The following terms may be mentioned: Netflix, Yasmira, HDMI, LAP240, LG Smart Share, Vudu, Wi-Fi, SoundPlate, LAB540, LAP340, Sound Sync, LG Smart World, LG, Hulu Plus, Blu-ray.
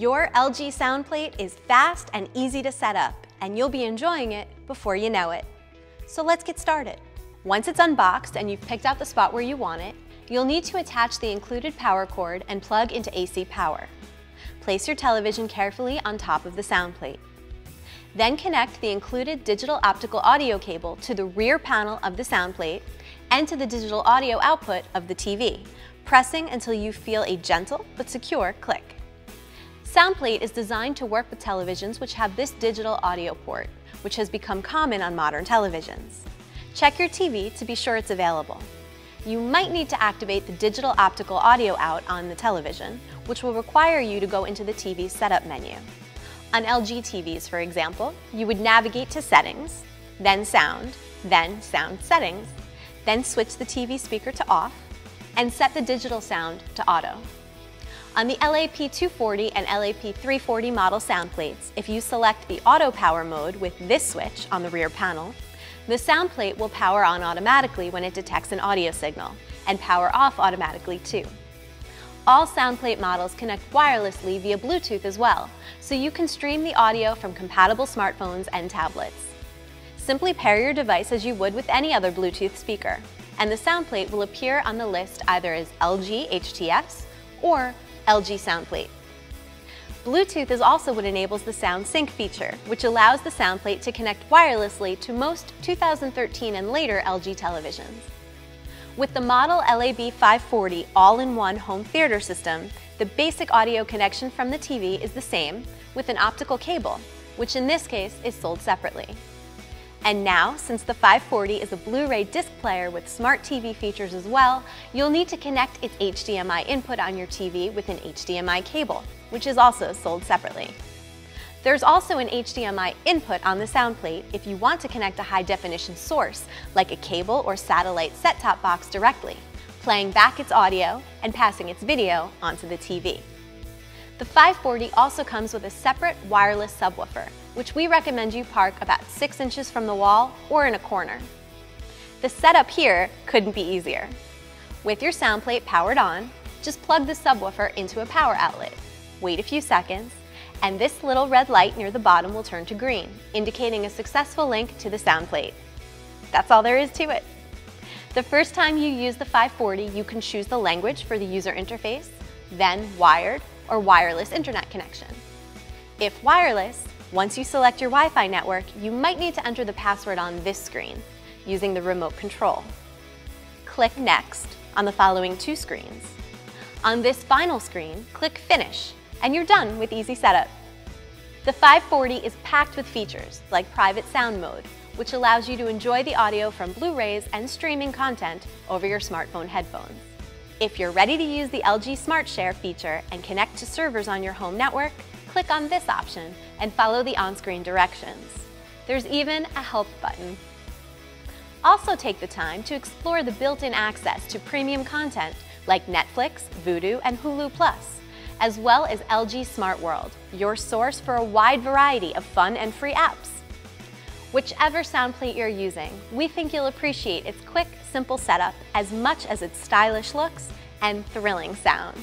Your LG SoundPlate is fast and easy to set up, and you'll be enjoying it before you know it. So let's get started. Once it's unboxed and you've picked out the spot where you want it, you'll need to attach the included power cord and plug into AC power. Place your television carefully on top of the SoundPlate. Then connect the included digital optical audio cable to the rear panel of the SoundPlate and to the digital audio output of the TV, pressing until you feel a gentle but secure click. SoundPlate is designed to work with televisions which have this digital audio port, which has become common on modern televisions. Check your TV to be sure it's available. You might need to activate the digital optical audio out on the television, which will require you to go into the TV setup menu. On LG TVs, for example, you would navigate to Settings, then Sound Settings, then switch the TV speaker to off, and set the digital sound to auto. On the LAP240 and LAP340 model sound plates, if you select the auto power mode with this switch on the rear panel, the sound plate will power on automatically when it detects an audio signal, and power off automatically too. All SoundPlate models connect wirelessly via Bluetooth as well, so you can stream the audio from compatible smartphones and tablets. Simply pair your device as you would with any other Bluetooth speaker, and the SoundPlate will appear on the list either as LG HTS or LG SoundPlate. Bluetooth is also what enables the Sound Sync feature, which allows the SoundPlate to connect wirelessly to most 2013 and later LG televisions. With the model LAB540 all-in-one home theater system, the basic audio connection from the TV is the same with an optical cable, which in this case is sold separately. And now, since the 540 is a Blu-ray disc player with smart TV features as well, you'll need to connect its HDMI input on your TV with an HDMI cable, which is also sold separately. There's also an HDMI input on the SoundPlate if you want to connect a high-definition source, like a cable or satellite set-top box directly, playing back its audio and passing its video onto the TV. The 540 also comes with a separate wireless subwoofer, which we recommend you park about 6 inches from the wall or in a corner. The setup here couldn't be easier. With your SoundPlate powered on, just plug the subwoofer into a power outlet, wait a few seconds, and this little red light near the bottom will turn to green, indicating a successful link to the SoundPlate. That's all there is to it. The first time you use the 540, you can choose the language for the user interface, then wired or wireless internet connection. If wireless, once you select your Wi-Fi network, you might need to enter the password on this screen using the remote control. Click Next on the following two screens. On this final screen, click Finish, and you're done with easy setup. The 540 is packed with features like private sound mode, which allows you to enjoy the audio from Blu-rays and streaming content over your smartphone headphones. If you're ready to use the LG Smart Share feature and connect to servers on your home network, click on this option and follow the on-screen directions. There's even a help button. Also take the time to explore the built-in access to premium content like Netflix, Vudu, and Hulu Plus, as well as LG Smart World, your source for a wide variety of fun and free apps. Whichever SoundPlate you're using, we think you'll appreciate its quick, simple setup as much as its stylish looks and thrilling sound.